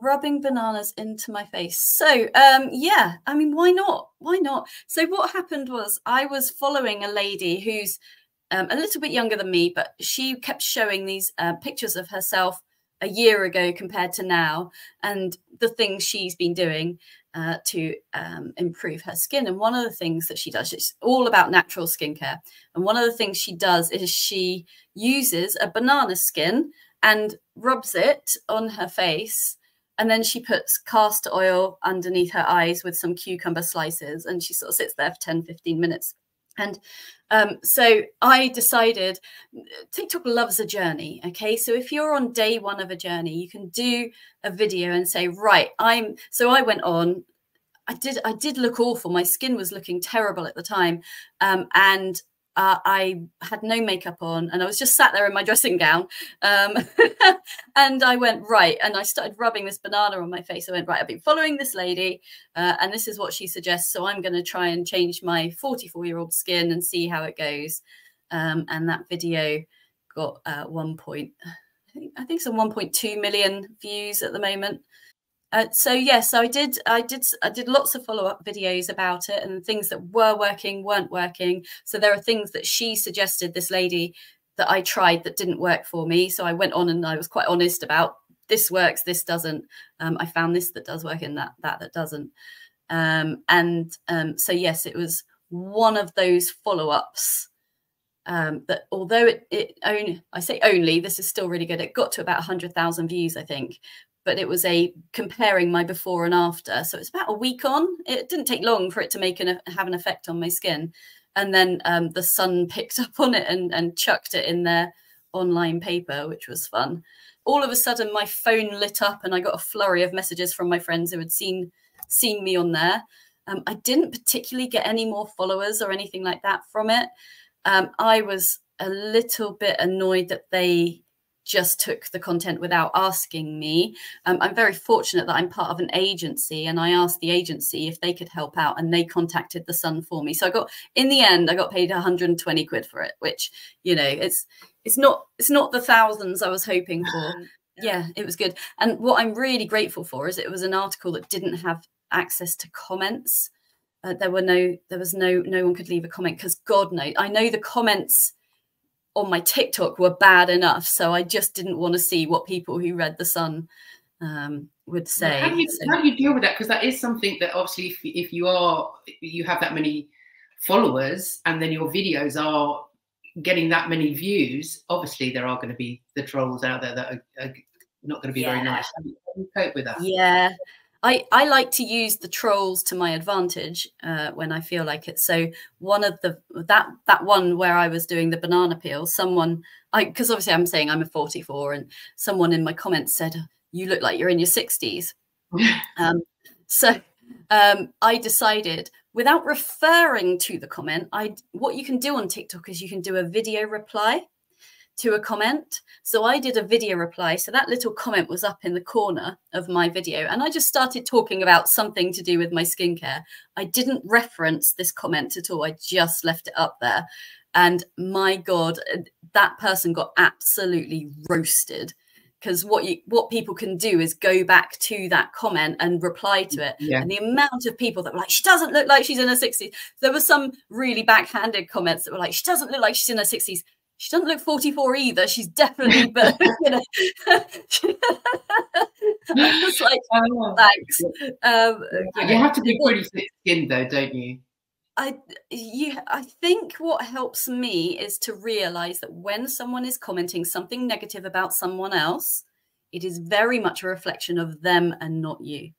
rubbing bananas into my face. So yeah, I mean, why not? Why not? So what happened was I was following a lady who's a little bit younger than me, but she kept showing these pictures of herself a year ago compared to now and the things she's been doing to improve her skin. And one of the things that she does, it's all about natural skincare. And one of the things she does is she uses a banana skin and rubs it on her face. And then she puts castor oil underneath her eyes with some cucumber slices. And she sort of sits there for 10, 15 minutes. And so I decided TikTok loves a journey. OK, so if you're on day one of a journey, you can do a video and say, right, so I went on. I did look awful. My skin was looking terrible at the time. I had no makeup on and I was just sat there in my dressing gown. And I went, right. And I started rubbing this banana on my face. I went, right, I've been following this lady and this is what she suggests. So I'm going to try and change my 44-year-old skin and see how it goes. And that video got 1.2 I think some 1.2 million views at the moment. So yes, I did lots of follow-up videos about it and things that were working, weren't working. So there are things that she suggested, this lady, that I tried that didn't work for me. So I went on and I was quite honest about this works, this doesn't. I found this that does work and that doesn't. So yes, it was one of those follow-ups. That although I say only, this is still really good. It got to about 100,000 views, I think. But it was a comparing my before and after. So it's about a week on. It didn't take long for it to have an effect on my skin. And then the Sun picked up on it and chucked it in their online paper, which was fun. All of a sudden, my phone lit up and I got a flurry of messages from my friends who had seen me on there. I didn't particularly get any more followers or anything like that from it. I was a little bit annoyed that they just took the content without asking me. I'm very fortunate that I'm part of an agency and I asked the agency if they could help out and they contacted the Sun for me. So in the end, I got paid 120 quid for it, which, you know, it's not the thousands I was hoping for. Yeah, it was good. And what I'm really grateful for is it was an article that didn't have access to comments. No one could leave a comment because God knows, I know the comments on my TikTok were bad enough, so I just didn't want to see what people who read the Sun would say. How do you deal with that? Because that is something that obviously, if you have that many followers and then your videos are getting that many views, obviously there are going to be the trolls out there that are not going to be very nice. How do you cope with that? Yeah. I like to use the trolls to my advantage when I feel like it. So one of that one where I was doing the banana peel, because obviously I'm saying I'm a 44, and someone in my comments said, you look like you're in your 60s. So I decided, without referring to the comment, what you can do on TikTok is you can do a video reply to a comment. So I did a video reply. So that little comment was up in the corner of my video. And I just started talking about something to do with my skincare. I didn't reference this comment at all. I just left it up there. And my God, that person got absolutely roasted. Because what people can do is go back to that comment and reply to it. Yeah. And the amount of people that were like, she doesn't look like she's in her 60s. There were some really backhanded comments that were like, she doesn't look like she's in her 60s. She doesn't look 44 either. She's definitely, but you know, it's like, thanks. You have to be pretty thick-skinned, though, don't you? I think what helps me is to realise that when someone is commenting something negative about someone else, it is very much a reflection of them and not you.